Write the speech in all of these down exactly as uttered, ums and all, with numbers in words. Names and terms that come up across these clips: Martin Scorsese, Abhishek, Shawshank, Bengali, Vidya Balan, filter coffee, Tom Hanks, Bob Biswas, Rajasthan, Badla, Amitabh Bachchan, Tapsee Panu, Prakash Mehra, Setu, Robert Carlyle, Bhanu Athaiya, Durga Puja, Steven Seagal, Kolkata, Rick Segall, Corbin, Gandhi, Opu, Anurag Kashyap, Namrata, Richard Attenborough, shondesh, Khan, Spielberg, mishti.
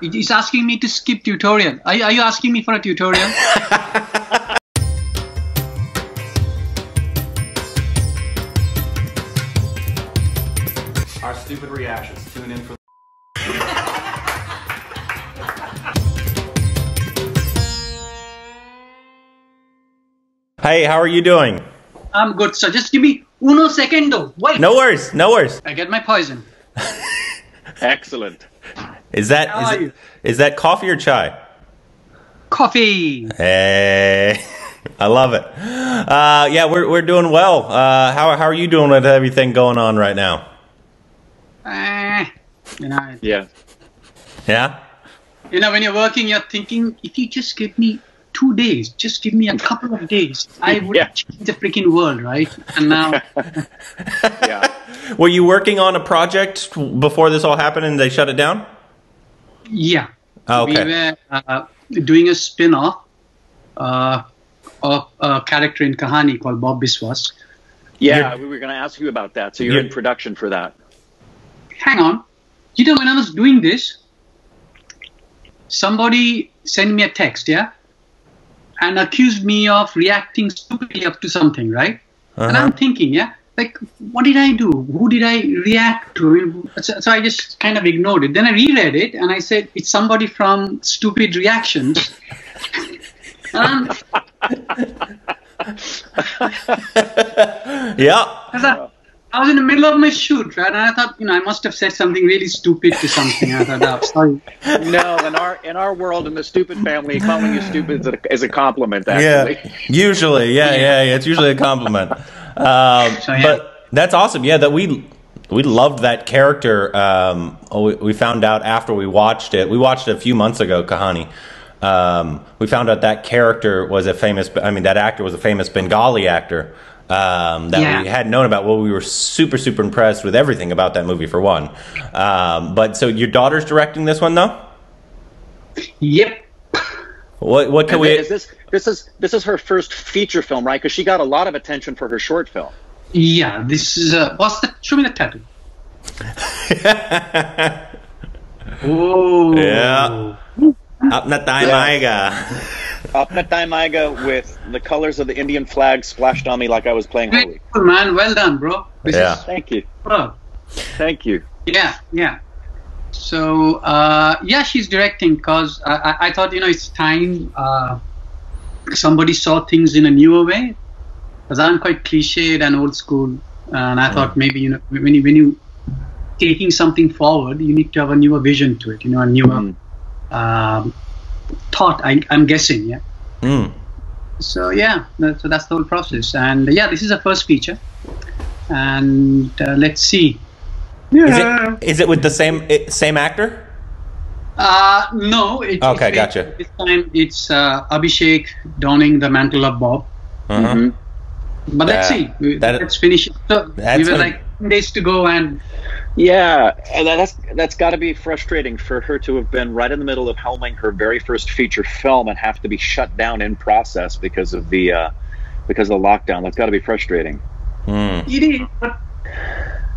It is asking me to skip tutorial. Are, are you asking me for a tutorial? Our stupid reactions. Tune in for. Hey, how are you doing? I'm good, sir. Just give me uno segundo. Wait. No worries. No worries. I get my poison. Excellent. Is that How is, are you? Is that coffee or chai? Coffee. Hey, I love it. Uh, yeah, we're we're doing well. Uh, how how are you doing with everything going on right now? Uh, you know. Yeah. Yeah. You know, when you're working, you're thinking, if you just give me two days, just give me a couple of days, I would yeah. change the freaking world, right? And now. Yeah. Were you working on a project before this all happened, and they shut it down? Yeah, oh, okay. We were uh, doing a spin-off uh, of a character in Kahani called Bob Biswas. Yeah, you're, we were going to ask you about that. So you're, you're in production for that. Hang on. You know, when I was doing this, somebody sent me a text, yeah, and accused me of reacting stupidly up to something, right? Uh-huh. And I'm thinking, yeah, like, what did I do? Who did I react to? So, so I just kind of ignored it. Then I reread it, and I said, it's somebody from Stupid Reactions. um, yeah. I, I was in the middle of my shoot, right? And I thought, you know, I must have said something really stupid to something. I thought, oh, sorry. No, in our, in our world, in the stupid family, calling you stupid is a, is a compliment, actually. Yeah, usually. Yeah, yeah, yeah. It's usually a compliment. Um, so, yeah. But that's awesome. Yeah, that we we loved that character. Um, we, we found out after we watched it. We watched it a few months ago, Kahani. Um, we found out that character was a famous, I mean, that actor was a famous Bengali actor um, that yeah. we had known about. Well, we were super, super impressed with everything about that movie, for one. Um, but so your daughter's directing this one, though? Yep. What, what can and we... Is this, this, is, this is her first feature film, right? Because she got a lot of attention for her short film. Yeah, this is... Uh, what's the... Show me the title. Oh. Yeah. Apna Time Aayega. Apna Time Aayega with the colors of the Indian flag splashed on me like I was playing Holi. Cool, man. Well done, bro. This yeah. Is, Thank you. Bro. Thank you. Yeah, yeah. So, uh, yeah, she's directing because I, I, I thought, you know, it's time uh, somebody saw things in a newer way. Because I'm quite cliched and old school. And I thought maybe, you know, when, you, when you're taking something forward, you need to have a newer vision to it, you know, a newer mm. um, thought, I, I'm guessing, yeah. Mm. So, yeah, that, so that's the whole process. And, yeah, this is the first feature. And uh, let's see. Yeah. Is it, is it with the same same actor? Uh, no. It, okay, it's, gotcha. This time it's uh, Abhishek donning the mantle of Bob. Mm-hmm. Mm-hmm. But that, let's see. That, let's finish. So that's we were like days to go, and yeah, and that's that's got to be frustrating for her to have been right in the middle of helming her very first feature film and have to be shut down in process because of the uh, because of the lockdown. That's got to be frustrating. Mm. It is, but.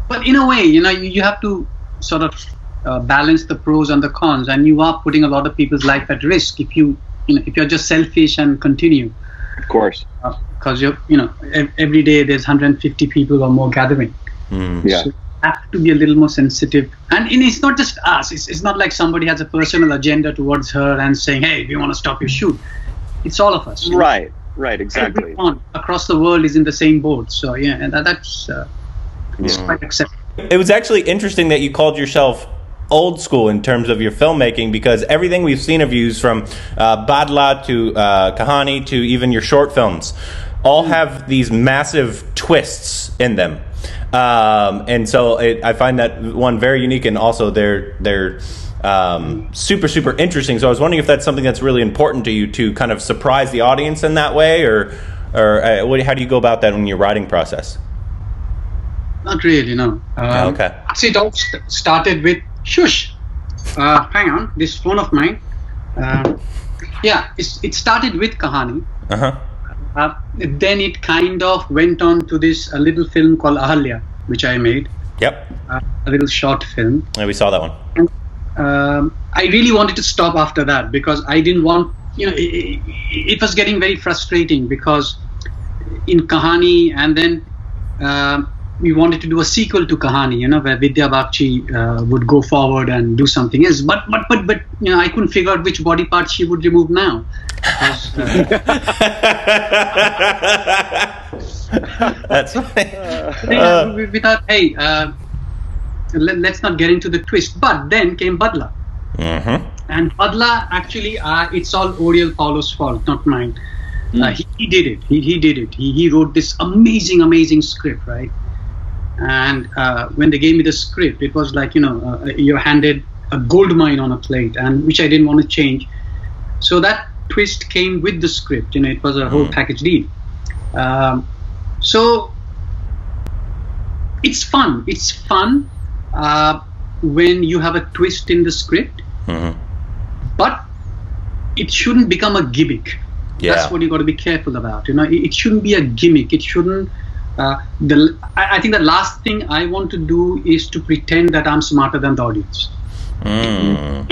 But in a way, you know, you, you have to sort of uh, balance the pros and the cons, and you are putting a lot of people's life at risk if you, you know, if you're just selfish and continue. Of course. Because uh, you're, you know, ev every day there's one hundred fifty people or more gathering. Mm. Yeah. So you have to be a little more sensitive, and, and it's not just us. It's it's not like somebody has a personal agenda towards her and saying, "Hey, we want to stop your shoot." It's all of us. Right. Know? Right. Exactly. Everyone across the world is in the same boat. So yeah, and that, that's. Uh, It's quite acceptable. It was actually interesting that you called yourself old school in terms of your filmmaking, because everything we've seen of you, from uh, Badla to uh, Kahani to even your short films, all have these massive twists in them. Um, and so it, I find that one very unique, and also they're, they're um, super, super interesting. So I was wondering if that's something that's really important to you, to kind of surprise the audience in that way, or, or uh, what, how do you go about that in your writing process? Not really, no. Uh, oh, okay. It all st started with shush. Uh, hang on, this phone of mine. Uh, yeah, it's, it started with Kahani. Uh-huh. Uh, then it kind of went on to this a little film called Ahalya, which I made. Yep. Uh, a little short film. Yeah, we saw that one. And, um, I really wanted to stop after that because I didn't want, you know, it, it was getting very frustrating because in Kahani, and then uh, we wanted to do a sequel to Kahani, you know, where Vidya Bagchi uh, would go forward and do something else. But, but, but, but, you know, I couldn't figure out which body part she would remove now. Because, uh, That's funny. Uh, we, we thought, hey, uh, let, let's not get into the twist. But then came Badla. Mm-hmm. And Badla, actually, uh, it's all Oriel Paulo's fault, not mine. Mm. Uh, he, he did it. He, he did it. He, he wrote this amazing, amazing script, right? And uh, when they gave me the script, it was like, you know, uh, you're handed a gold mine on a plate, and which I didn't want to change. So that twist came with the script. You know, it was a whole mm. package deal. Um, so it's fun. It's fun uh, when you have a twist in the script. Mm-hmm. But it shouldn't become a gimmick. Yeah. That's what you got to be careful about. You know, it, it shouldn't be a gimmick. It shouldn't. Uh, the I, I think the last thing I want to do is to pretend that I'm smarter than the audience. Mm.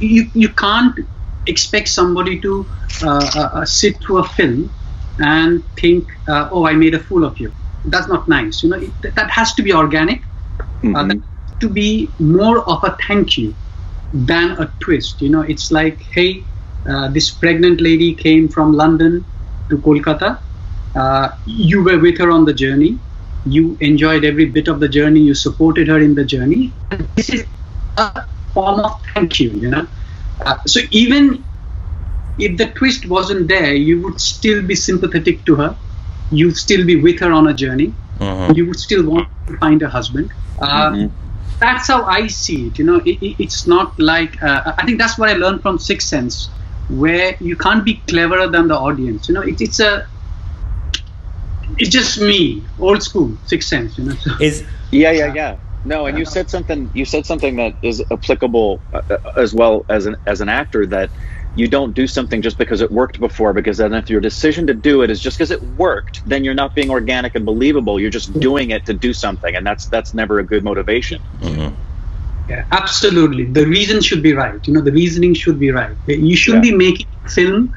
You you can't expect somebody to uh, uh, sit through a film and think, uh, oh, I made a fool of you. That's not nice. You know, it, that has to be organic. Mm-hmm. Uh, that has to be more of a thank you than a twist. You know, it's like, hey, uh, this pregnant lady came from London to Kolkata. Uh, you were with her on the journey. You enjoyed every bit of the journey. You supported her in the journey. And this is a form of thank you, you know. Uh, so even if the twist wasn't there, you would still be sympathetic to her. You'd still be with her on a journey. Uh-huh. You would still want to find a husband. Uh, mm-hmm. That's how I see it, you know. It, it, it's not like, uh, I think that's what I learned from Sixth Sense, where you can't be cleverer than the audience, you know. It, it's a, it's just me, old school, Sixth Sense, you know. So, is, yeah, yeah, yeah. No, and you said something, you said something that is applicable uh, as well as an, as an actor, that you don't do something just because it worked before, because then if your decision to do it is just because it worked, then you're not being organic and believable. You're just doing it to do something, and that's that's never a good motivation. Mm-hmm. Yeah, absolutely. The reason should be right. You know, the reasoning should be right. You shouldn't yeah. be making a film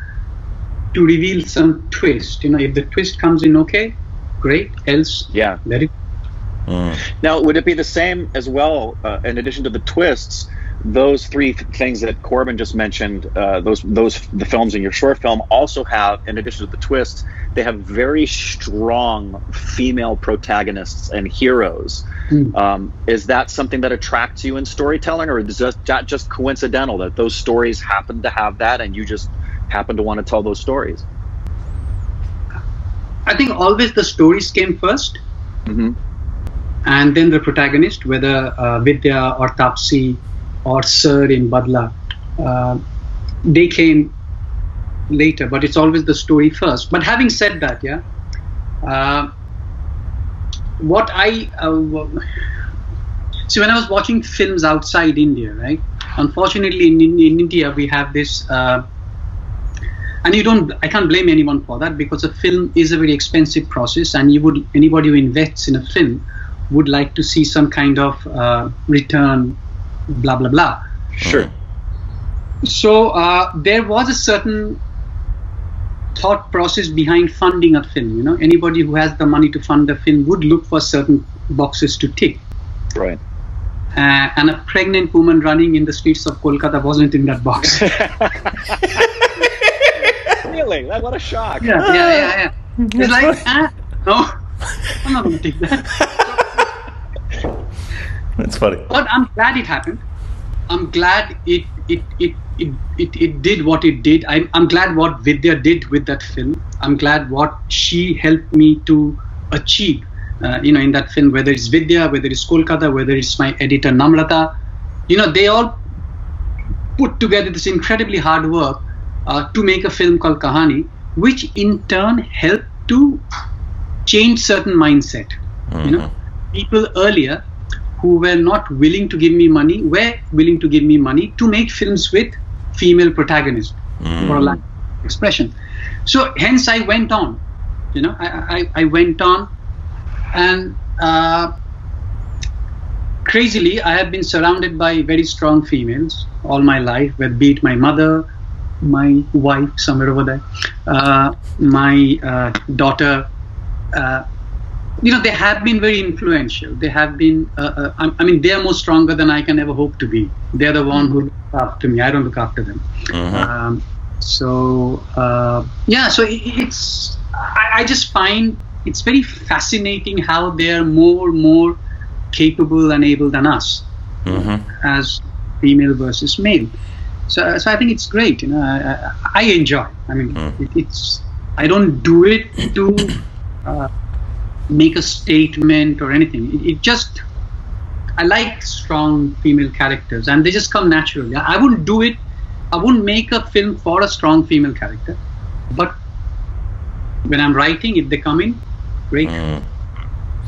to reveal some twist. You know, if the twist comes in, okay, great. Else, yeah, let it. Mm. Now, would it be the same as well? Uh, in addition to the twists, those three th things that Corbin just mentioned, uh, those those the films in your short film also have, in addition to the twists, they have very strong female protagonists and heroes. Mm. Um, is that something that attracts you in storytelling, or is that just coincidental that those stories happen to have that, and you just happen to want to tell those stories? I think always the stories came first. Mm-hmm. And then the protagonist, whether uh, Vidya or Tapsee or Sir in Badla, uh, they came later, but it's always the story first. But having said that, yeah, uh, what I, uh, see when I was watching films outside India, right, unfortunately in, in, in India we have this, uh, and you don't, I can't blame anyone for that, because a film is a very expensive process, and you would, anybody who invests in a film would like to see some kind of uh, return, blah, blah, blah. Sure. So uh, there was a certain thought process behind funding a film. You know, anybody who has the money to fund a film would look for certain boxes to tick. Right. Uh, and a pregnant woman running in the streets of Kolkata wasn't in that box. Really? What a shock. Yeah, yeah, yeah. yeah. It's like, ah, no, I'm not going to take that. That's funny. But I'm glad it happened. I'm glad it it it it, it, it did what it did. I'm, I'm glad what Vidya did with that film. I'm glad what she helped me to achieve, uh, you know, in that film, whether it's Vidya, whether it's Kolkata, whether it's my editor Namrata. You know, they all put together this incredibly hard work uh, to make a film called Kahani, which in turn helped to change certain mindset. Mm-hmm. You know, people earlier who were not willing to give me money, were willing to give me money to make films with female protagonists, mm. for a lack of expression. So hence I went on, you know, I, I, I went on, and uh, crazily, I have been surrounded by very strong females all my life, be it my mother, my wife, somewhere over there, uh, my uh, daughter. Uh, you know, they have been very influential. They have been, uh, uh, I mean, they are more stronger than I can ever hope to be. They're the one who look after me. I don't look after them. Mm-hmm. um, so, uh, yeah, so it, it's, I, I just find it's very fascinating how they're more, more capable and able than us, mm-hmm. as female versus male. So, so I think it's great. You know, I, I, I enjoy. I mean, mm. it, it's. I don't do it to uh, make a statement or anything. It, it just. I like strong female characters, and they just come naturally. I, I wouldn't do it. I wouldn't make a film for a strong female character, but when I'm writing, if they come in, great. Mm.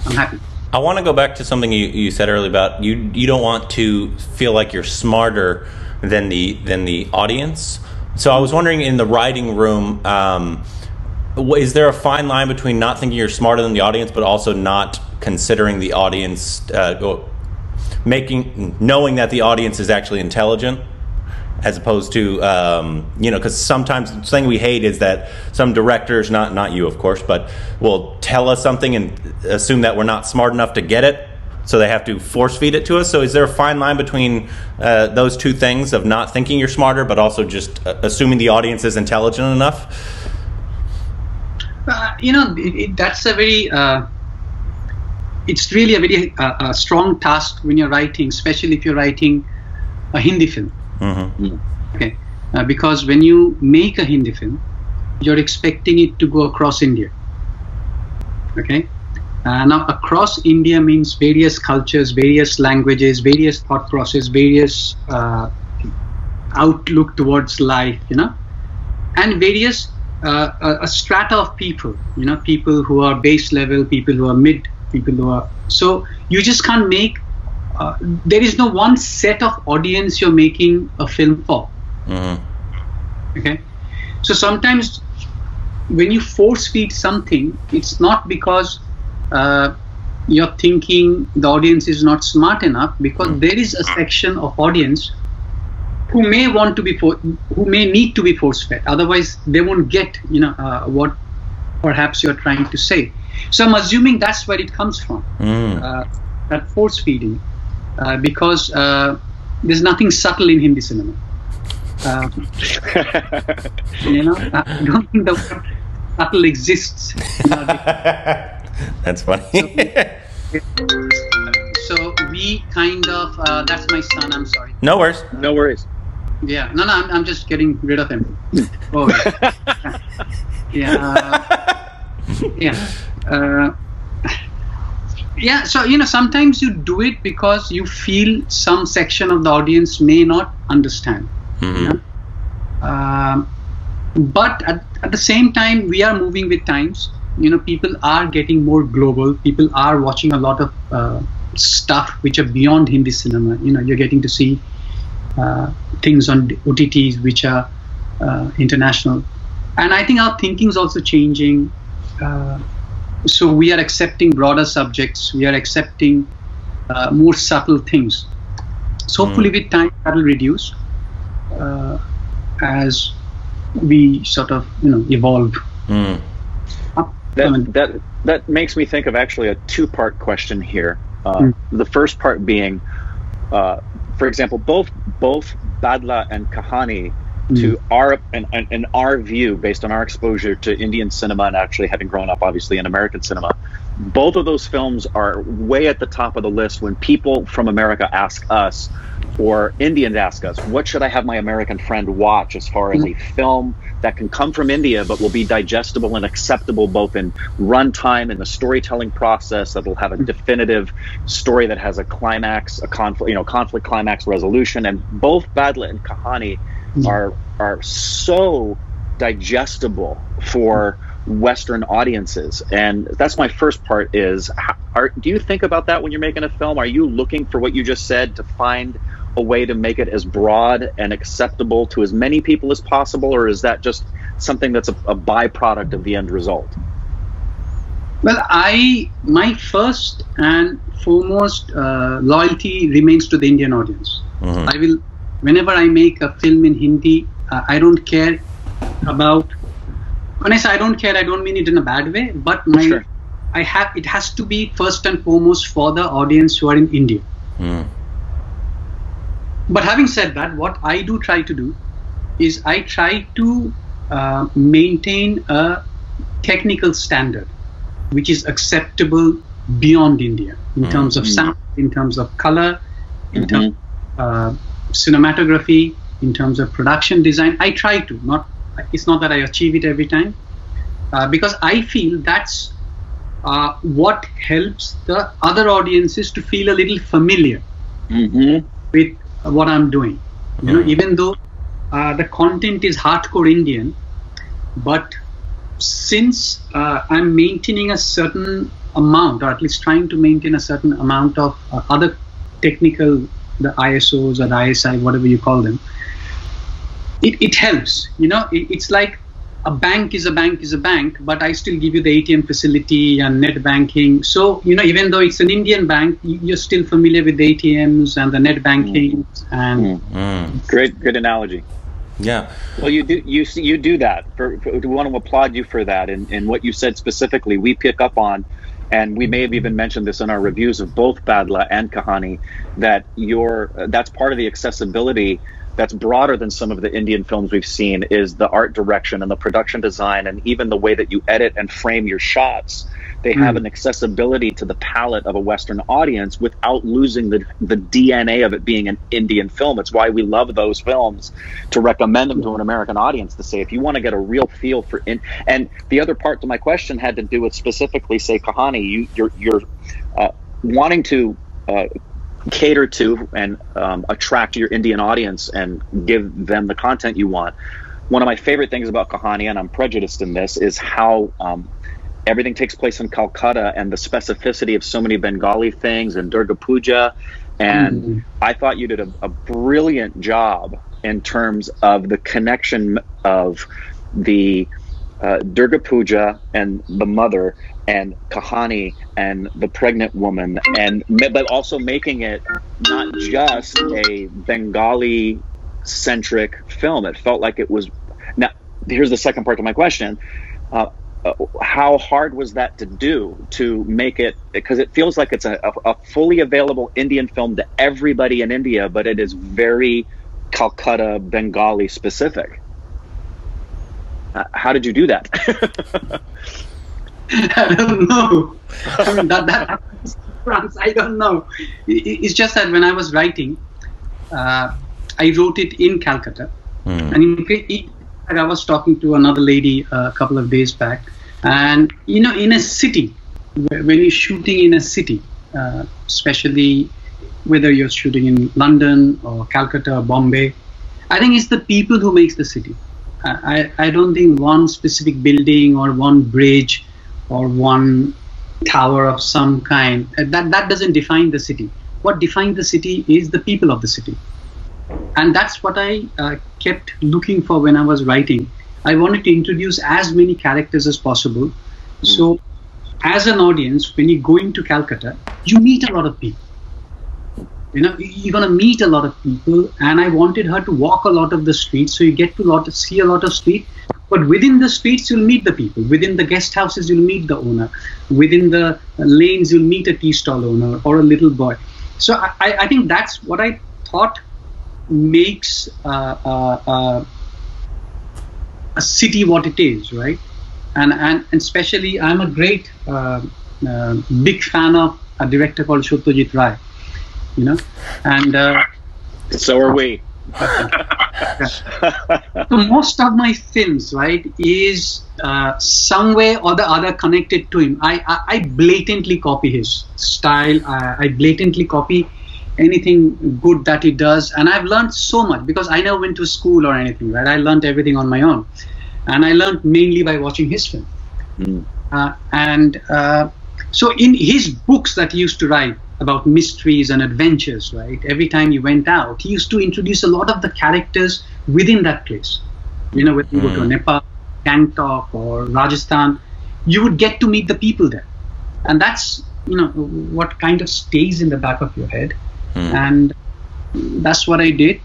I'm happy. I want to go back to something you, you said earlier about you. You don't want to feel like you're smarter than the than the audience. So I was wondering, in the writing room, um, is there a fine line between not thinking you're smarter than the audience, but also not considering the audience, uh, making knowing that the audience is actually intelligent, as opposed to um, you know, because sometimes the thing we hate is that some directors, not not you of course, but will tell us something and assume that we're not smart enough to get it. So they have to force feed it to us. So is there a fine line between uh, those two things of not thinking you're smarter, but also just uh, assuming the audience is intelligent enough? Uh, you know, it, it, that's a very, uh, it's really a very uh, a strong task when you're writing, especially if you're writing a Hindi film. Mm-hmm. Okay, uh, because when you make a Hindi film, you're expecting it to go across India. Okay. Uh, now, across India means various cultures, various languages, various thought process, various uh, outlook towards life, you know, and various uh, a, a strata of people, you know, people who are base level, people who are mid, people who are, so you just can't make, uh, there is no one set of audience you're making a film for. Mm-hmm. Okay. So sometimes when you force feed something, it's not because Uh, you're thinking the audience is not smart enough, because mm. there is a section of audience who may want to be, for, who may need to be force-fed. Otherwise, they won't get, you know, uh, what perhaps you're trying to say. So I'm assuming that's where it comes from, mm. uh, that force-feeding, uh, because uh, there's nothing subtle in Hindi cinema. Uh, you know, I don't think the word subtle exists. You know, that's funny. So we kind of, uh, that's my son, I'm sorry. No worries. Uh, no worries. Yeah, no, no, I'm, I'm just getting rid of him. Oh, yeah. Yeah. Uh, yeah. Uh, yeah, so, you know, sometimes you do it because you feel some section of the audience may not understand. Mm-hmm. You know? uh, but at, at the same time, we are moving with times. You know, people are getting more global. People are watching a lot of uh, stuff which are beyond Hindi cinema. You know, you're getting to see uh, things on O T Ts which are uh, international. And I think our thinking is also changing. Uh, so we are accepting broader subjects. We are accepting uh, more subtle things. So hopefully mm. with time that will reduce uh, as we sort of, you know, evolve. Mm. That, that, that makes me think of actually a two-part question here. Uh, mm. The first part being, uh, for example, both both Badla and Kahani, mm. to our and, and, and our view, based on our exposure to Indian cinema and actually having grown up, obviously, in American cinema, both of those films are way at the top of the list when people from America ask us, or Indians ask us, what should I have my American friend watch as far as a film that can come from India but will be digestible and acceptable both in runtime and the storytelling process, that will have a definitive story that has a climax, a conflict, you know, conflict climax resolution. And both Badla and Kahani are are so digestible for Western audiences. And that's my first part, is are, do you think about that when you're making a film? Are you looking for what you just said, to find a way to make it as broad and acceptable to as many people as possible, or is that just something that's a, a byproduct of the end result? Well, I my first and foremost uh, loyalty remains to the Indian audience. Mm-hmm. I will, whenever I make a film in Hindi, uh, I don't care about. When I say I don't care, I don't mean it in a bad way. But my, sure. I have it has to be first and foremost for the audience who are in India. Mm. But having said that, what I do try to do is I try to uh, maintain a technical standard which is acceptable beyond India in mm-hmm. terms of sound, in terms of color, in mm-hmm. terms of uh, cinematography, in terms of production design. I try to not. It's not that I achieve it every time, uh, because I feel that's uh, what helps the other audiences to feel a little familiar mm-hmm. with what I'm doing. You yeah. know, even though uh, the content is hardcore Indian, but since uh, I'm maintaining a certain amount, or at least trying to maintain a certain amount of uh, other technical, the I S Os or the I S I, whatever you call them, It, it helps, you know, it, it's like a bank is a bank is a bank, but I still give you the A T M facility and net banking. So, you know, even though it's an Indian bank, you're still familiar with the A T Ms and the net banking. And mm-hmm. Great, good analogy. Yeah. Well, you do, you, you do that. For, for, we want to applaud you for that. And, and what you said specifically, we pick up on, and we may have even mentioned this in our reviews of both Badla and Kahani, that your, that's part of the accessibility that's broader than some of the Indian films we've seen, is the art direction and the production design, and even the way that you edit and frame your shots. They have mm. an accessibility to the palate of a Western audience without losing the, the D N A of it being an Indian film. It's why we love those films, to recommend them to an American audience, to say, if you want to get a real feel for in and the other part to my question had to do with specifically, say, Kahani, you, you're, you're uh, wanting to uh, cater to and um, attract your Indian audience and give them the content you want. One of my favorite things about Kahani, and I'm prejudiced in this, is how um, everything takes place in Calcutta, and the specificity of so many Bengali things and Durga Puja. And mm. I thought you did a, a brilliant job in terms of the connection of the uh, Durga Puja and the mother, and Kahani and the pregnant woman, and but also making it not just a Bengali-centric film. It felt like it was. Now, here's the second part to my question: uh, uh, how hard was that to do, to make it? Because it feels like it's a, a, a fully available Indian film to everybody in India, but it is very Calcutta Bengali specific. Uh, how did you do that? I don't know. I mean, that, that happens in France. I don't know. It, it's just that when I was writing, uh, I wrote it in Calcutta. Mm. And in, I was talking to another lady uh, a couple of days back. And, you know, in a city, when you're shooting in a city, uh, especially whether you're shooting in London or Calcutta or Bombay, I think it's the people who makes the city. I, I, I don't think one specific building or one bridge or one tower of some kind, that, that doesn't define the city. What defines the city is the people of the city. And that's what I uh, kept looking for when I was writing. I wanted to introduce as many characters as possible. Mm. So as an audience, when you go into Calcutta, you meet a lot of people. You know, you're gonna meet a lot of people, and I wanted her to walk a lot of the streets, so you get to lot, see a lot of street. But within the streets, you'll meet the people. Within the guest houses, you'll meet the owner. Within the lanes, you'll meet a tea stall owner or a little boy. So I, I think that's what I thought makes uh, uh, uh, a city what it is, right? And, and, and especially, I'm a great uh, uh, big fan of a director called Satyajit Ray, you know? And uh, so are we. So most of my films, right, is uh, some way or the other connected to him. I, I, I blatantly copy his style. I, I blatantly copy anything good that he does. And I've learned so much, because I never went to school or anything, right? I learned everything on my own. And I learned mainly by watching his film. Mm. Uh, and uh, so in his books that he used to write, about mysteries and adventures, right? Every time he went out, he used to introduce a lot of the characters within that place. You know, when you mm. go to Nepal, Gangtok or Rajasthan, you would get to meet the people there. And that's, you know, what kind of stays in the back of your head. Mm. And that's what I did.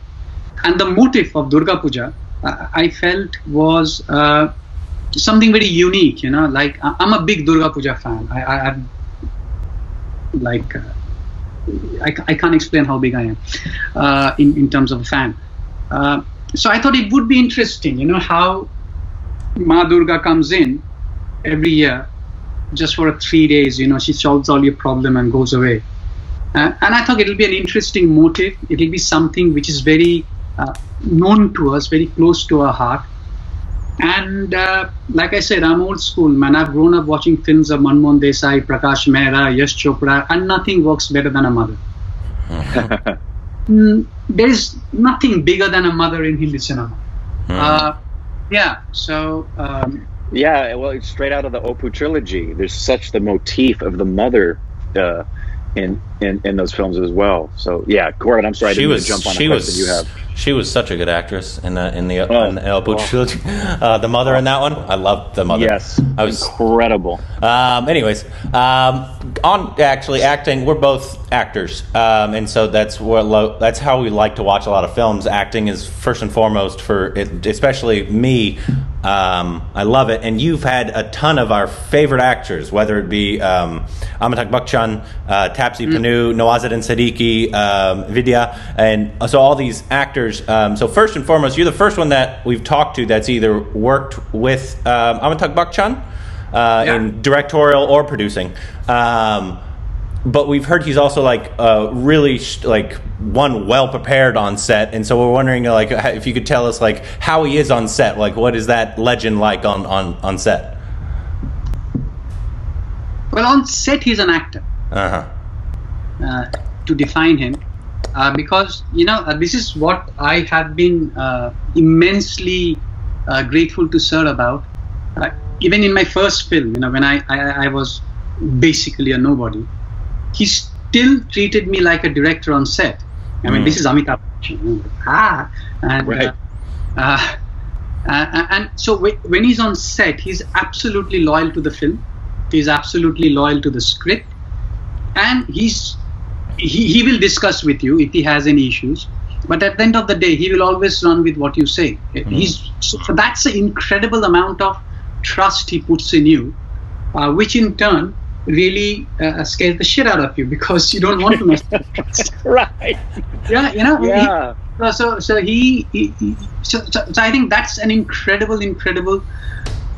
And the motif of Durga Puja, uh, I felt was uh, something very unique, you know, like I I'm a big Durga Puja fan. I, I, I'm like, uh, I, I can't explain how big I am uh, in, in terms of a fan. Uh, so I thought it would be interesting, you know, how Ma Durga comes in every year just for three days, you know, she solves all your problem and goes away. Uh, and I thought it'll be an interesting motive. It'll be something which is very uh, known to us, very close to our heart. And uh, like I said, I'm old school, man. I've grown up watching films of Manmohan Desai, Prakash Mehra, Yash Chopra, and nothing works better than a mother. mm, there is nothing bigger than a mother in Hindi cinema. Hmm. Uh, yeah, so... Um, yeah, well, it's straight out of the Opu trilogy. There's such the motif of the mother uh, in, in in those films as well. So yeah, Corbin, I'm sorry I didn't was, jump on a question you have. She was such a good actress in the in the, oh, in the Opu oh. trilogy. Uh, the mother in that one, I loved the mother. Yes, I was incredible. Um, anyways, um, on actually acting, we're both actors, um, and so that's what that's how we like to watch a lot of films. Acting is first and foremost for it, especially me. Um, I love it, and you've had a ton of our favorite actors, whether it be um, Amitabh Bachchan, uh, Tapsee Panu, mm. Nawazuddin Siddiqui, um, Vidya, and so all these actors. Um, so first and foremost, you're the first one that we've talked to that's either worked with um, Amitabh Bachchan uh, yeah. in directorial or producing. Um, But we've heard he's also like uh, really sh like one well prepared on set, and so we're wondering like if you could tell us like how he is on set, like what is that legend like on on on set? Well, on set he's an actor. Uh-huh. Uh, to define him, uh, because you know uh, this is what I have been uh, immensely uh, grateful to Sir about. Uh, even in my first film, you know, when I I, I was basically a nobody. He still treated me like a director on set. I mean, mm. this is Amitabh Bachchan. Ah, and, right. uh, uh, uh, and so when he's on set, he's absolutely loyal to the film. He's absolutely loyal to the script, and he's he, he will discuss with you if he has any issues. But at the end of the day, he will always run with what you say. Mm. He's so that's an incredible amount of trust he puts in you, uh, which in turn. Really uh, scares the shit out of you because you don't want to mess up. Right. Yeah, you know. Yeah. He, so, so he, he, he so, so, so I think that's an incredible, incredible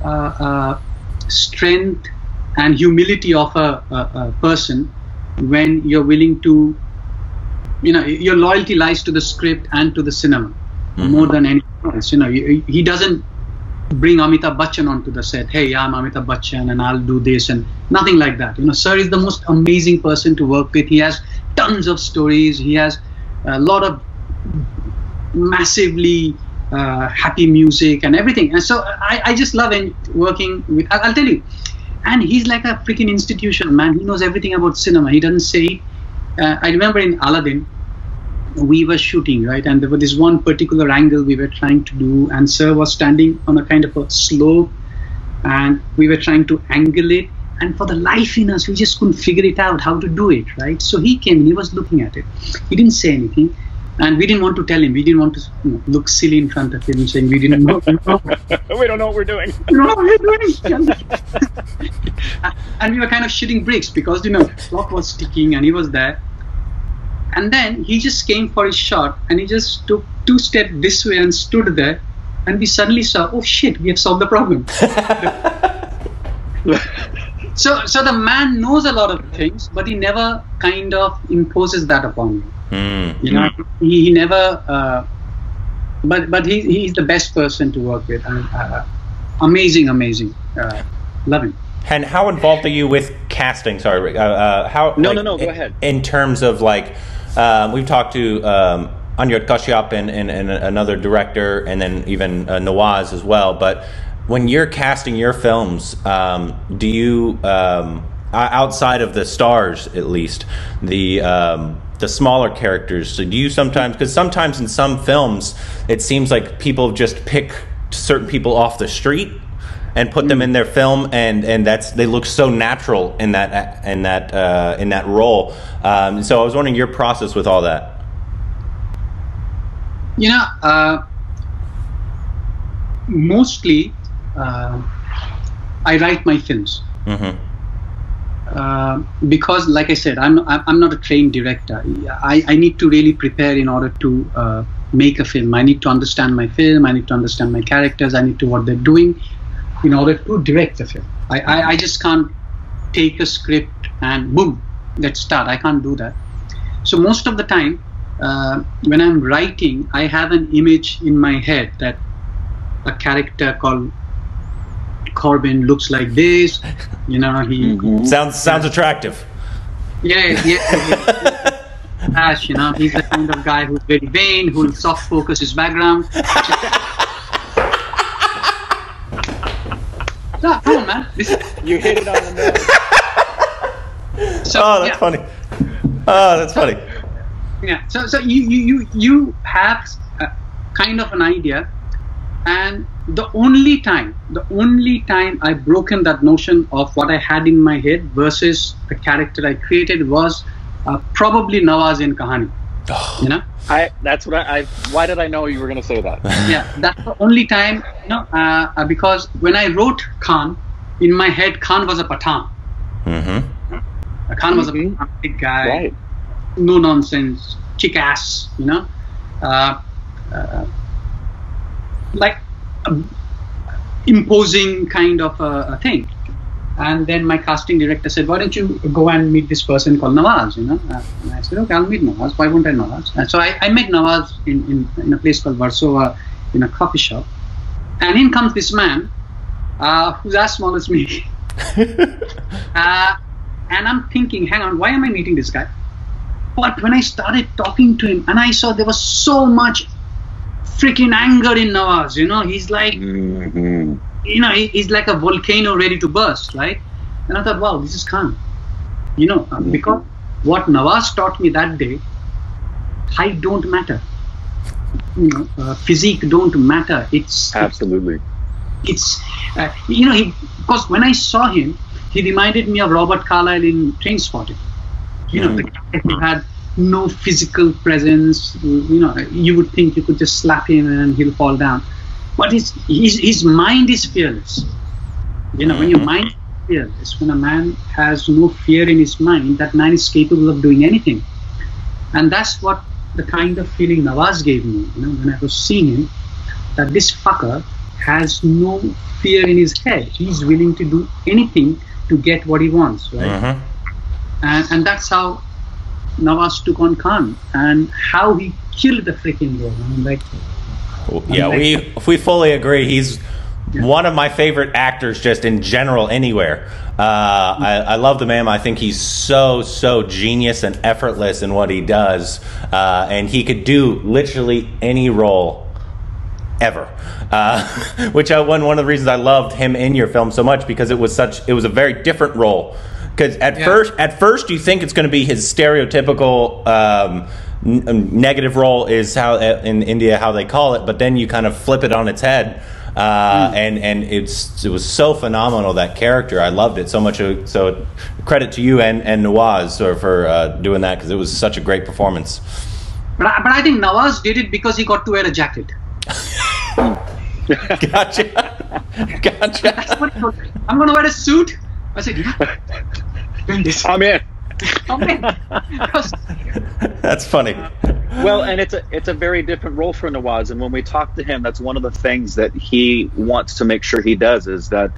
uh, uh, strength and humility of a, a, a person when you're willing to, you know, your loyalty lies to the script and to the cinema mm-hmm. more than anything else. You know, he, he doesn't. Bring Amitabh Bachchan onto the set. Hey, I'm Amitabh Bachchan and I'll do this and nothing like that. You know, Sir is the most amazing person to work with. He has tons of stories. He has a lot of massively uh, happy music and everything. And so I, I just love him working with, I'll tell you. And he's like a freaking institution, man. He knows everything about cinema. He doesn't say, uh, I remember in Aladdin, we were shooting, right? And there was this one particular angle we were trying to do, and Sir was standing on a kind of a slope, and we were trying to angle it. And for the life in us, we just couldn't figure it out how to do it, right? So he came and he was looking at it. He didn't say anything, and we didn't want to tell him. We didn't want to you know, look silly in front of him, saying we didn't know. We don't know what we're doing. We don't know what we're doing. And we were kind of shitting bricks because, you know, the clock was ticking and he was there. And then he just came for his shot and he just took two steps this way and stood there. And we suddenly saw, oh shit, we have solved the problem. so so the man knows a lot of things, but he never kind of imposes that upon you. Mm. You know, he, he never, uh, but, but he, he's the best person to work with. And, uh, amazing, amazing. Uh, love him. And how involved are you with casting? Sorry, uh, uh, how? No, like, no, no, go in, ahead. In terms of like, Um, we've talked to um, Anurag Kashyap and, and, and another director, and then even uh, Nawaz as well. But when you're casting your films, um, do you, um, outside of the stars at least, the um, the smaller characters, so do you sometimes, because sometimes in some films, it seems like people just pick certain people off the street and put them in their film, and and that's they look so natural in that in that uh, in that role. Um, so I was wondering your process with all that. You know, uh, mostly uh, I write my films. Mm-hmm. Uh, because, like I said, I'm I'm not a trained director. I, I need to really prepare in order to uh, make a film. I need to understand my film. I need to understand my characters. I need to what they're doing in order to direct the film. I, I, I just can't take a script and boom, let's start. I can't do that. So most of the time, uh, when I'm writing, I have an image in my head that a character called Corbin looks like this, you know. He sounds sounds attractive. Yeah, yeah. yeah. You know, he's the kind of guy who's very vain, who will soft focus his background. No, come on, man. This you hit it on the nail. So, oh, that's yeah. funny. Oh, that's so, funny. Yeah. So, so you you you have a kind of an idea. And the only time, the only time I've broken that notion of what I had in my head versus the character I created was uh, probably Nawaz in Kahani. Oh. You know, I that's what I, I. Why did I know you were going to say that? Yeah, that's the only time. You know, uh, because when I wrote Khan, in my head, Khan was a Pathan. Mm-hmm. Khan was mm-hmm. a big guy, right. No nonsense, kick ass. You know. Uh, uh, like um, imposing kind of a, a thing. And then my casting director said, why don't you go and meet this person called Nawaz, you know? And I said, okay, I'll meet Nawaz. Why won't I Nawaz? And so I, I met Nawaz in, in, in a place called Varsova in a coffee shop. And in comes this man uh, who's as small as me. uh, and I'm thinking, hang on, why am I meeting this guy? But when I started talking to him and I saw there was so much freaking anger in Nawaz, you know, he's like, mm-hmm. you know, he, he's like a volcano ready to burst, right? And I thought, wow, this is Khan. You know, mm-hmm. because what Nawaz taught me that day, height don't matter. You know, uh, physique don't matter. It's absolutely. It's, it's uh, you know, he, because when I saw him, he reminded me of Robert Carlyle in Trainspotting. You mm-hmm. know, the guy who had no physical presence, you know, you would think you could just slap him and he'll fall down. But his, his, his mind is fearless. You know, when your mind is fearless, when a man has no fear in his mind, that man is capable of doing anything. And that's what the kind of feeling Nawaz gave me, you know, when I was seeing him, that this fucker has no fear in his head. He's willing to do anything to get what he wants, right? Mm-hmm. And, and that's how Nawaz took on Khan and how he killed the freaking role. I mean, like, yeah, like, we we fully agree. He's yeah. one of my favorite actors, just in general, anywhere. Uh, mm-hmm. I, I love the man. I think he's so so genius and effortless in what he does, uh, and he could do literally any role ever, uh, which I one one of the reasons I loved him in your film so much, because it was such it was a very different role. Because at yeah. first, at first, you think it's going to be his stereotypical um, n negative role, is how in India how they call it. But then you kind of flip it on its head, uh, mm. and and it's it was so phenomenal, that character. I loved it so much. So credit to you and and Nawaz for, for uh, doing that, because it was such a great performance. But I, but I think Nawaz did it because he got to wear a jacket. Gotcha, gotcha. I'm going to wear a suit. I said, yeah. I'm in. I'm in. That's funny. Well, and it's a it's a very different role for Nawaz, and when we talk to him, that's one of the things that he wants to make sure he does, is that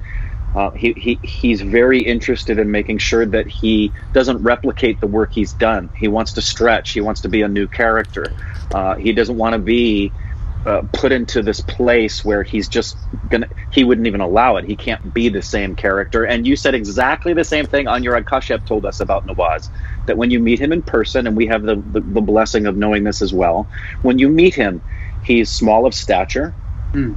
uh, he he he's very interested in making sure that he doesn't replicate the work he's done. He wants to stretch. He wants to be a new character. Uh, he doesn't want to be Uh, put into this place where he's just gonna he wouldn't even allow it. He can't be the same character. And you said exactly the same thing Anurag Kashyap told us about Nawaz, that when you meet him in person, and we have the, the, the blessing of knowing this as well, when you meet him, he's small of stature. Mm.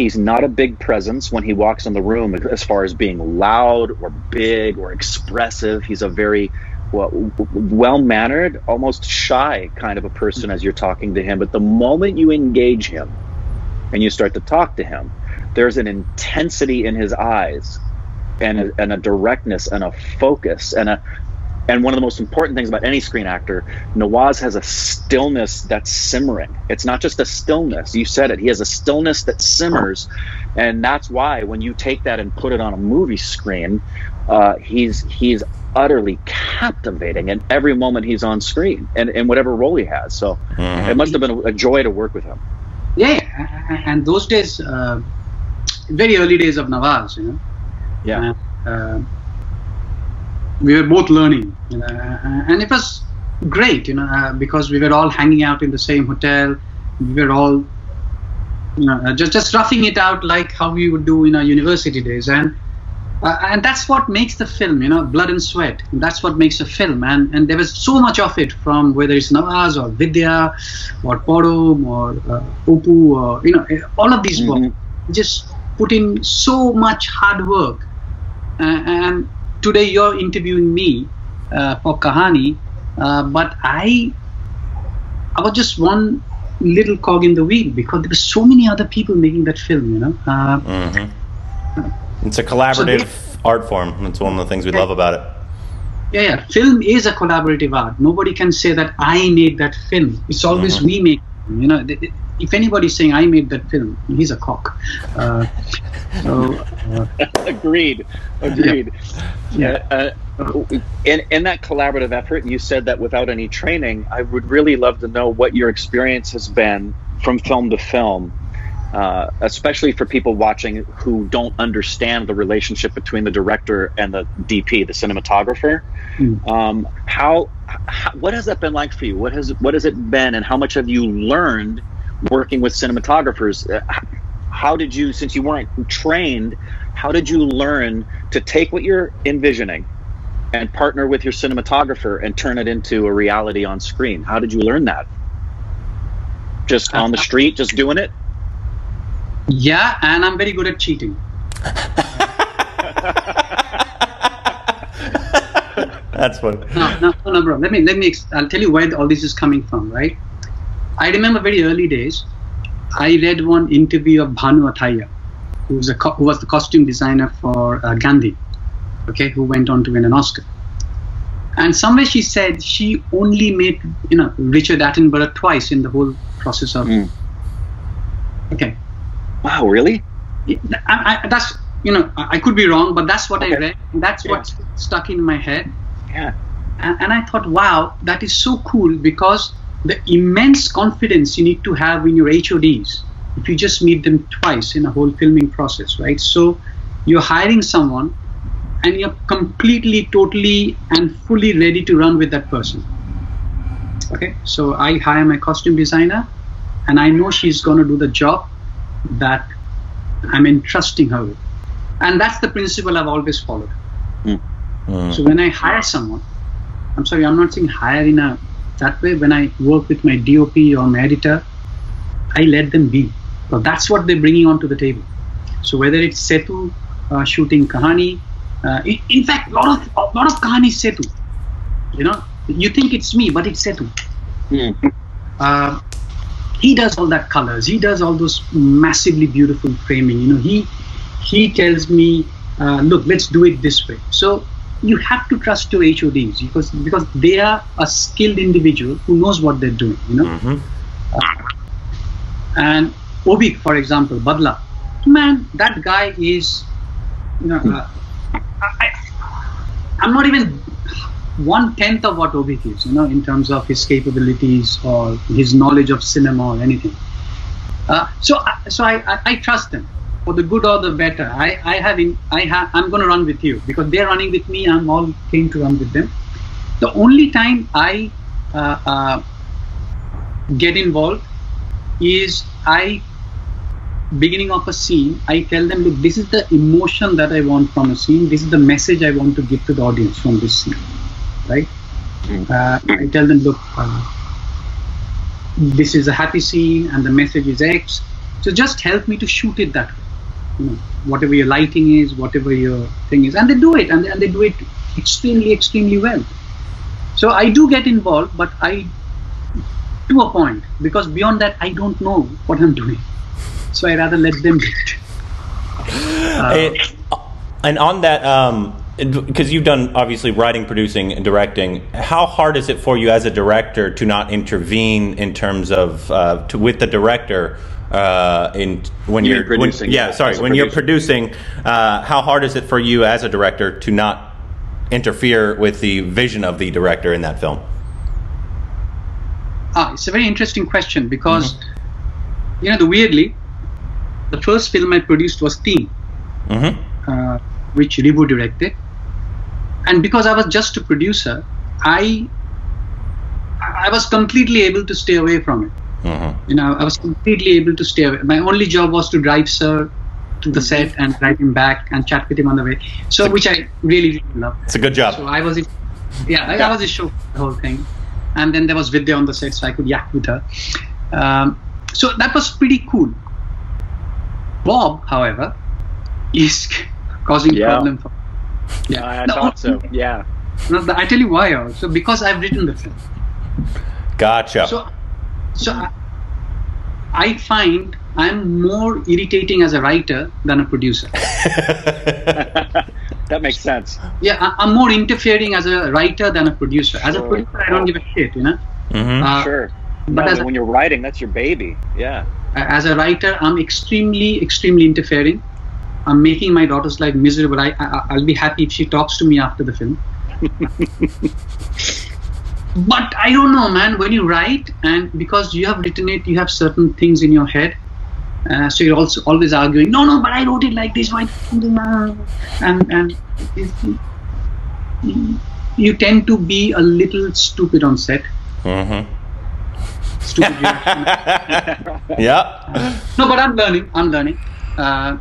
He's not a big presence when he walks in the room as far as being loud or big or expressive. He's a very well-mannered, almost shy kind of a person as you're talking to him. But the moment you engage him and you start to talk to him, there's an intensity in his eyes and a, and a directness and a focus and a and one of the most important things about any screen actor, Nawaz has a stillness that's simmering. It's not just a stillness. You said it. He has a stillness that simmers. And that's why when you take that and put it on a movie screen, uh, he's he's utterly captivating in every moment he's on screen and in whatever role he has. So mm-hmm. It must have been a joy to work with him. Yeah, and those days, uh, very early days of Nawaz, you know. Yeah. Uh, uh, we were both learning, you know, and it was great, you know, uh, because we were all hanging out in the same hotel. We were all, you know, just just roughing it out like how we would do in our university days, and uh, and that's what makes the film, you know, blood and sweat. And that's what makes a film, and and there was so much of it from whether it's Nawaz or Vidya or Podom or uh, Opu, or you know, all of these mm-hmm. books just put in so much hard work, uh, and. Today you're interviewing me uh, for Kahani, uh, but I, I was just one little cog in the wheel because there were so many other people making that film, you know. Uh, mm-hmm. It's a collaborative so they, art form. It's one of the things we yeah, love about it. Yeah, yeah, film is a collaborative art. Nobody can say that I made that film. It's always mm-hmm. we make. You know, if anybody's saying I made that film, he's a cock. Uh, so, uh, agreed, agreed. Yeah. yeah. Uh, in in that collaborative effort, you said that without any training, I would really love to know what your experience has been from film to film, uh, especially for people watching who don't understand the relationship between the director and the D P, the cinematographer. Mm. Um, how? What has that been like for you? What has what has it been, and how much have you learned working with cinematographers? How did you, since you weren't trained, how did you learn to take what you're envisioning and partner with your cinematographer and turn it into a reality on screen? How did you learn that? Just on the street, just doing it? Yeah, and I'm very good at cheating. That's funny. No, no, no, no, bro. Let me, let me, I'll tell you where all this is coming from, right? I remember very early days, I read one interview of Bhanu Athaiya, who was, a co who was the costume designer for uh, Gandhi, okay, who went on to win an Oscar. And somewhere she said she only made, you know, Richard Attenborough twice in the whole process of... Mm. Okay. Wow, really? I, I, that's, you know, I could be wrong, but that's what okay. I read. That's yeah. what stuck in my head. Yeah. And, and I thought, wow, that is so cool, because the immense confidence you need to have in your H O Ds if you just meet them twice in a whole filming process, right? So you're hiring someone and you're completely, totally and fully ready to run with that person. Okay, so I hire my costume designer and I know she's going to do the job that I'm entrusting her with. And that's the principle I've always followed. Mm. Mm. So when I hire someone, I'm sorry, I'm not saying hire in a that way. When I work with my D O P or my editor, I let them be. So that's what they're bringing onto the table. So whether it's Setu uh, shooting Kahani, uh, in, in fact, a lot of a lot of Kahani is Setu. You know, you think it's me, but it's Setu. Mm. Uh, he does all that colors. He does all those massively beautiful framing. You know, he he tells me, uh, look, let's do it this way. So. You have to trust your H O Ds because because they are a skilled individual who knows what they're doing, you know. Mm-hmm. uh, and Obik, for example, Badla, man, that guy is, you know, uh, I, I'm not even one tenth of what Obik is, you know, in terms of his capabilities or his knowledge of cinema or anything. Uh, so so I, I, I trust them. For the good or the better, I, I have in, I have, I'm going to run with you because they're running with me. I'm all keen to run with them. The only time I uh, uh, get involved is I beginning of a scene. I tell them, look, this is the emotion that I want from a scene. This is the message I want to give to the audience from this scene, right? Mm-hmm. uh, I tell them, look, uh, this is a happy scene, and the message is X. So just help me to shoot it that way. You know, whatever your lighting is, whatever your thing is, and they do it, and, and they do it extremely, extremely well. So I do get involved, but I, to a point, because beyond that, I don't know what I'm doing. So I rather let them do it. Uh, it and on that, um, because you've done obviously writing, producing, and directing, how hard is it for you as a director to not intervene in terms of uh, to, with the director uh, in when you you're producing? When, yeah, sorry, when producer. you're producing, uh, how hard is it for you as a director to not interfere with the vision of the director in that film? Ah, it's a very interesting question because, mm-hmm. you know, the weirdly, the first film I produced was Team, mm-hmm. uh, which Ribu directed, and because I was just a producer, I I was completely able to stay away from it. Mm-hmm. You know, I was completely able to stay away. My only job was to drive Sir to the set and drive him back and chat with him on the way. So, a, which I really, really loved. It's a good job. So I was, yeah, yeah. I, I was a show the whole thing. And then there was Vidya on the set, so I could yak with her. Um, so that was pretty cool. Bob, however, is causing yeah. problem for me. Yeah, I thought so. Yeah. I tell you why also, because I've written the film. Gotcha. So, so I, I find I'm more irritating as a writer than a producer. That makes sense. Yeah, I, I'm more interfering as a writer than a producer. As sure. a producer, I don't give a shit, you know. Mm-hmm. uh, sure. But no, as when a, you're writing, that's your baby. Yeah. As a writer, I'm extremely, extremely interfering. I'm making my daughter's life miserable. I, I, I'll be happy if she talks to me after the film. But I don't know, man. When you write, and because you have written it, you have certain things in your head. Uh, so you're also always arguing, no, no, but I wrote it like this, why? And, and you tend to be a little stupid on set. Mm-hmm. Stupid reaction. Yeah. Uh, no, but I'm learning. I'm learning. Uh,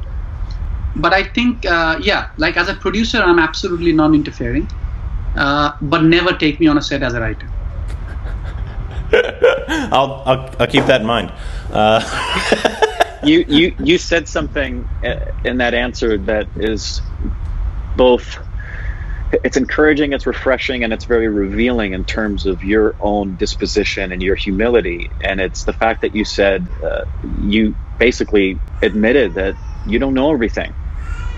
but I think, uh, yeah, like as a producer, I'm absolutely non-interfering. Uh, but never take me on a set as a writer. I'll, I'll, I'll keep that in mind. Uh, You, you, you said something in that answer that is both, it's encouraging, it's refreshing, and it's very revealing in terms of your own disposition and your humility. And it's the fact that you said, uh, you basically admitted that you don't know everything.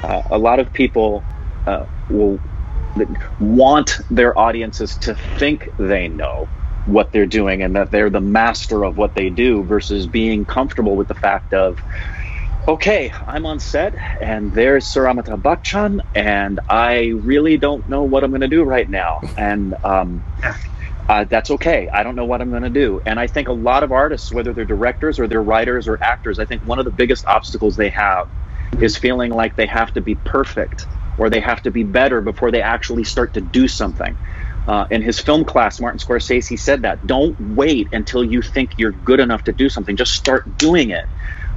Uh, a lot of people uh, will want their audiences to think they know what they're doing and that they're the master of what they do, versus being comfortable with the fact of, okay, I'm on set and there's Sir Amitabh Bachchan and I really don't know what I'm going to do right now, and um, uh, that's okay. I don't know what I'm going to do. And I think a lot of artists, whether they're directors or they're writers or actors, I think one of the biggest obstacles they have is feeling like they have to be perfect or they have to be better before they actually start to do something. Uh, in his film class, Martin Scorsese said that. Don't wait until you think you're good enough to do something. Just start doing it.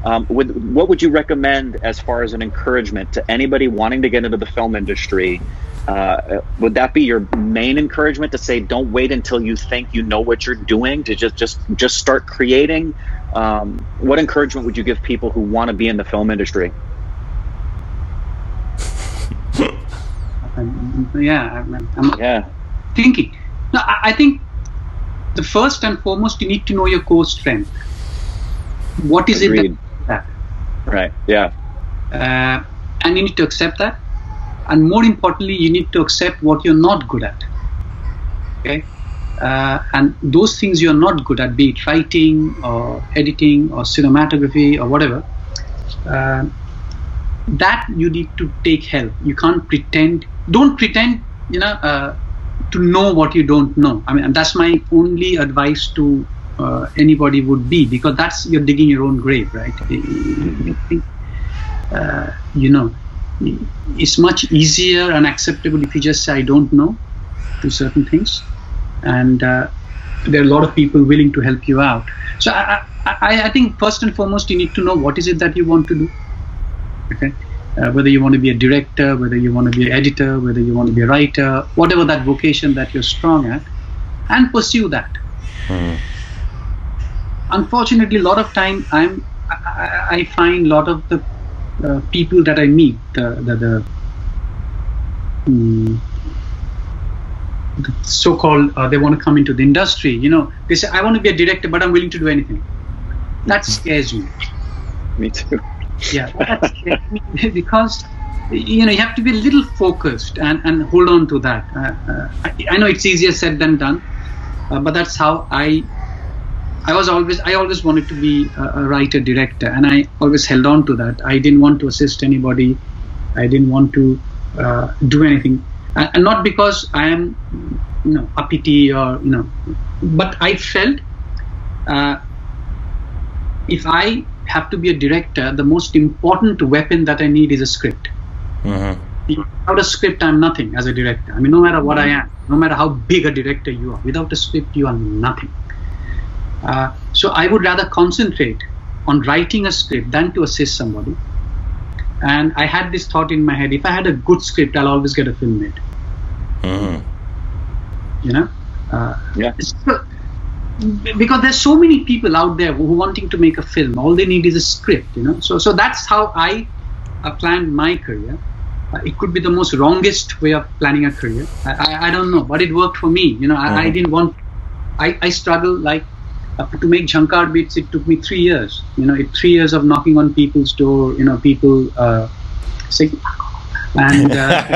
Um, with, what would you recommend as far as an encouragement to anybody wanting to get into the film industry? Uh, would that be your main encouragement, to say, don't wait until you think you know what you're doing, to just just, just start creating? Um, what encouragement would you give people who want to be in the film industry? Yeah. I'm, yeah. Thinking. No, I think the first and foremost, you need to know your core strength. What is Agreed. it that, that? Right. Yeah. Uh, and you need to accept that. And more importantly, you need to accept what you're not good at. Okay. Uh, and those things you're not good at, be it writing or editing or cinematography or whatever, uh, that you need to take help. You can't pretend. Don't pretend. You know. Uh, to know what you don't know. I mean, and that's my only advice to uh, anybody would be, because that's, you're digging your own grave, right? Uh, you know, it's much easier and acceptable if you just say, I don't know, to certain things. And uh, there are a lot of people willing to help you out. So I, I, I think first and foremost, you need to know what is it that you want to do. Okay. Uh, whether you want to be a director, whether you want to be an editor, whether you want to be a writer, whatever that vocation that you're strong at, and pursue that. Mm. Unfortunately, a lot of time I'm, I, I find a lot of the uh, people that I meet, the, the, the, um, the so-called, uh, they want to come into the industry, you know, they say, I want to be a director, but I'm willing to do anything. That scares me. me too. Yeah, that's, I mean, because you know you have to be a little focused and and hold on to that. Uh, uh, I, I know it's easier said than done, uh, but that's how I. I was always I always wanted to be a, a writer director, and I always held on to that. I didn't want to assist anybody. I didn't want to uh, do anything, and, and not because I am, you know, uppity or you know, but I felt uh, if I have to be a director, the most important weapon that I need is a script. Mm-hmm. Without a script, I'm nothing as a director. I mean, no matter what I am, no matter how big a director you are, without a script, you are nothing. Uh, so I would rather concentrate on writing a script than to assist somebody. And I had this thought in my head: if I had a good script, I'll always get a film made. Mm-hmm. You know, uh, yeah. So, because there's so many people out there who are wanting to make a film. All they need is a script. You know, so so that's how I uh, planned my career. Uh, it could be the most wrongest way of planning a career. I, I, I don't know, but it worked for me. You know, I, mm-hmm. I didn't want. I I struggled like. Uh, to make Jhankar beats, it took me three years. You know, it three years of knocking on people's door. You know, people uh, saying, and uh,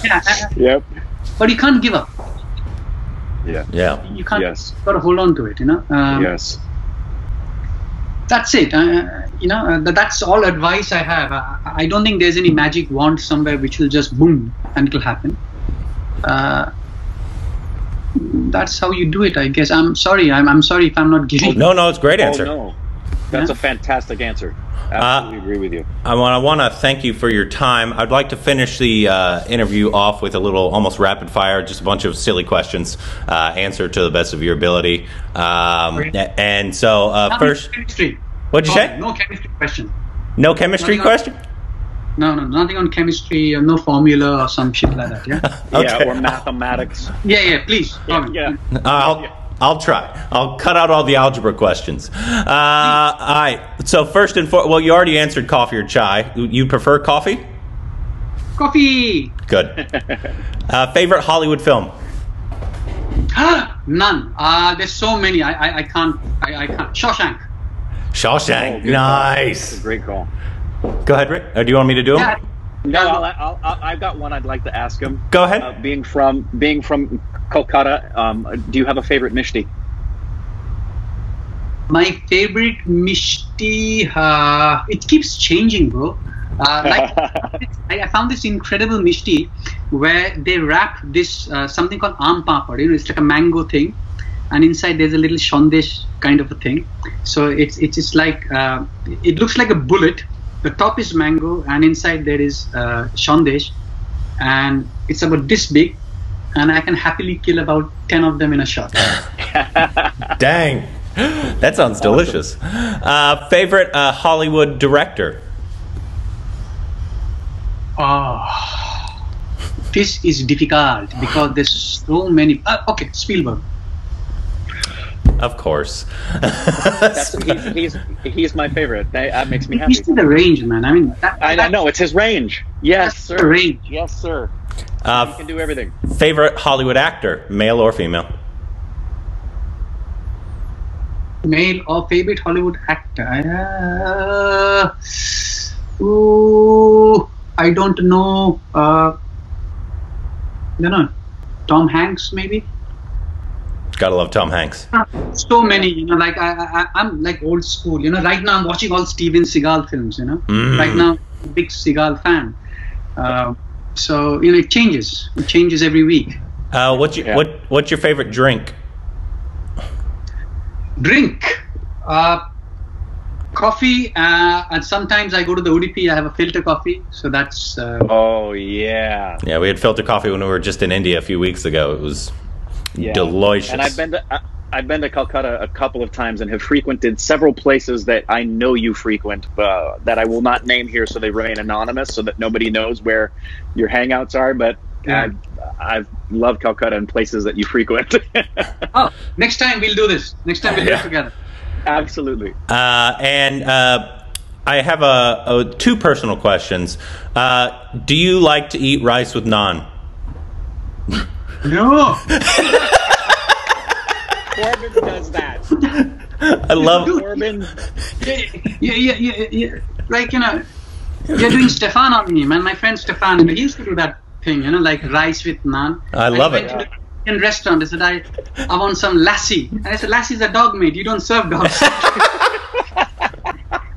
yeah, yep. But you can't give up. Yeah, yeah. You can't. Yes. Got to hold on to it. You know. Um, yes. That's it. Uh, you know, uh, th that's all advice I have. I, I don't think there's any magic wand somewhere which will just boom and it'll happen. Uh, That's how you do it, I guess. I'm sorry. I'm I'm sorry if I'm not giving. No, no, it's a great answer. Oh, no. That's yeah. a fantastic answer. Absolutely uh, agree with you. I want I want to thank you for your time. I'd like to finish the uh, interview off with a little almost rapid fire, just a bunch of silly questions, uh, answer to the best of your ability. Um, right. And so uh, first, chemistry. What'd you oh, say? No chemistry question. No chemistry nothing question. On, no, no, nothing on chemistry. Or no formula or some shit like that. Yeah. Okay. Yeah, or mathematics. Yeah, yeah. Please. Yeah. yeah. Uh, I'll, yeah. I'll try. I'll cut out all the algebra questions. Uh, all right. So first and foremost, well, you already answered coffee or chai. You prefer coffee? Coffee. Good. uh, favorite Hollywood film? None. Uh, there's so many. I, I, I can't. I, I can't. Shawshank. Shawshank. Oh, nice. That's a great call. Go ahead, Rick. Or do you want me to do them? Yeah. No, I'll, I'll, I'll, I've got one I'd like to ask him. Go ahead. Uh, being from being from Kolkata, um, do you have a favorite mishti? My favorite mishti, uh, it keeps changing, bro. Uh, like, I found this incredible mishti where they wrap this uh, something called aam papad. You know, it's like a mango thing, and inside there's a little shondesh kind of a thing. So it's it's it's like uh, it looks like a bullet. The top is mango, and inside there is uh, shondesh, and it's about this big, and I can happily kill about ten of them in a shot. Dang, that sounds awesome. Delicious. Uh, favorite uh, Hollywood director? Oh, this is difficult because there's so many. Uh, okay, Spielberg. Of course. That's, he's, he's, he's my favorite. That, that makes me happy. He's in the range, man. I mean, that, I know it's his range. Yes, sir. The range. Yes, sir. Uh, he can do everything. Favorite Hollywood actor, male or female? Male or favorite Hollywood actor? Uh, ooh, I don't know. Uh, no, no. Tom Hanks, maybe. Gotta love Tom Hanks. So many, you know, like I, I, I'm like old school, you know. Right now I'm watching all Steven Seagal films, you know. Mm. Right now, I'm a big Seagal fan. Uh, so you know, it changes. It changes every week. Uh, what's your yeah. what What's your favorite drink? Drink, uh, coffee, uh, and sometimes I go to the O D P. I have a filter coffee, so that's. Uh, oh yeah. Yeah, we had filter coffee when we were just in India a few weeks ago. It was. Yeah. Delicious. And I've been to I, I've been to Kolkata a couple of times and have frequented several places that I know you frequent, uh, that I will not name here, so they remain anonymous, so that nobody knows where your hangouts are. But yeah. I've, I've loved Kolkata and places that you frequent. Oh, next time we'll do this. Next time we'll yeah. do it together. Absolutely. Uh, and uh, I have a, a two personal questions. Uh, do you like to eat rice with naan? No. Corbin does that. I love Corbin. Yeah, yeah, yeah, yeah. Like, you know, you're doing Stefan on me, man. My friend Stefan, he used to do that thing, you know, like rice with naan. I love it. Yeah. In restaurant, I said, I, I want some lassi. And I said, lassi's a dog meat. You don't serve dogs.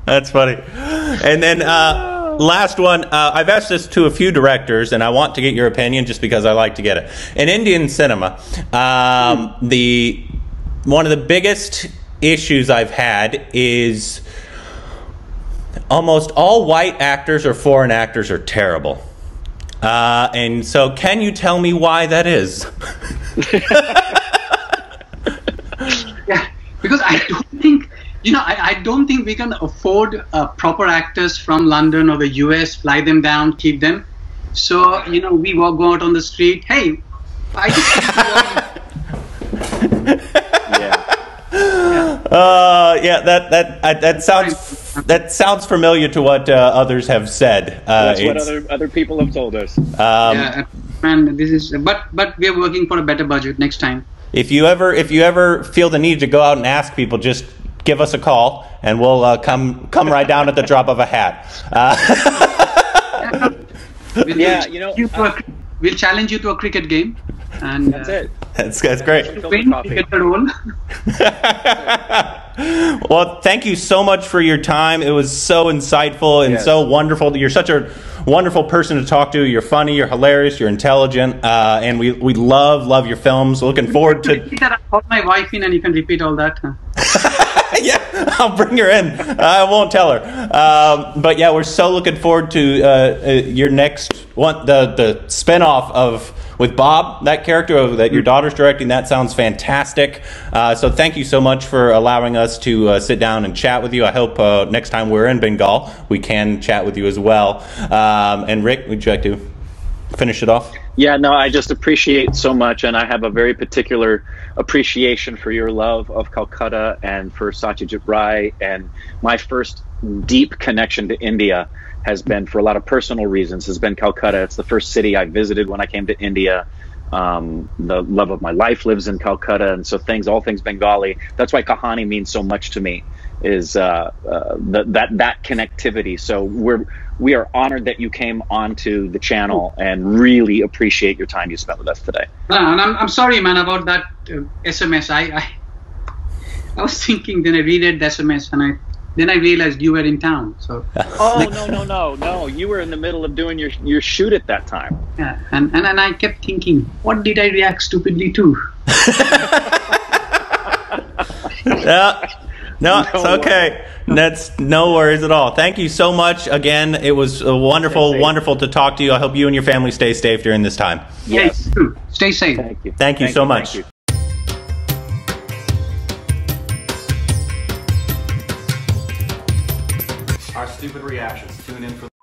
That's funny. And then uh, last one. Uh, I've asked this to a few directors, and I want to get your opinion just because I like to get it. In Indian cinema, um, the one of the biggest issues I've had is almost all white actors or foreign actors are terrible. Uh, and so, can you tell me why that is? Yeah, because I don't think, you know, I, I don't think we can afford uh, proper actors from London or the U S, fly them down, keep them. So, you know, we walk out on the street, hey, I just... yeah. Yeah. Uh, yeah, that, that, I, that sounds... Right. That sounds familiar to what uh, others have said. Uh, That's what other other people have told us. Um, yeah, man, this is. But but we are working for a better budget next time. If you ever if you ever feel the need to go out and ask people, just give us a call, and we'll uh, come come right down at the drop of a hat. Uh, yeah, you know, uh, we'll challenge you to a cricket game. And that's uh, it. That's, that's great. Well, thank you so much for your time. It was so insightful and yes. so wonderful. You're such a wonderful person to talk to. You're funny. You're hilarious. You're intelligent. Uh, and we, we love, love your films. Looking forward to... I called my wife in and you can repeat all that. Yeah, I'll bring her in. I won't tell her. Um, but yeah, we're so looking forward to uh, your next one, the, the spinoff of... With Bob, that character that your daughter's directing, that sounds fantastic. Uh, so thank you so much for allowing us to uh, sit down and chat with you. I hope uh, next time we're in Bengal, we can chat with you as well. Um, and Rick, would you like to finish it off? Yeah, no, I just appreciate so much. And I have a very particular appreciation for your love of Calcutta and for Satyajit Ray. And my first deep connection to India has been, for a lot of personal reasons, has been Calcutta. It's the first city I visited when I came to India. Um, the love of my life lives in Calcutta, and so things, all things Bengali. That's why Kahani means so much to me, is uh, uh, the, that that connectivity. So we're we are honored that you came onto the channel, and really appreciate your time you spent with us today. No, and I'm I'm sorry, man, about that uh, S M S. I, I I was thinking, then I read it, the S M S, and I. Then I realized you were in town, so... Oh, no, no, no, no. You were in the middle of doing your, your shoot at that time. Yeah, and, and, and I kept thinking, what did I react stupidly to? Yeah. No, no, it's okay. Worries. That's no worries at all. Thank you so much. Again, it was wonderful, wonderful to talk to you. I hope you and your family stay safe during this time. Yes, yes. Stay safe. Thank you. Thank you thank so you, much. Thank you. Stupid Reactions. Tune in for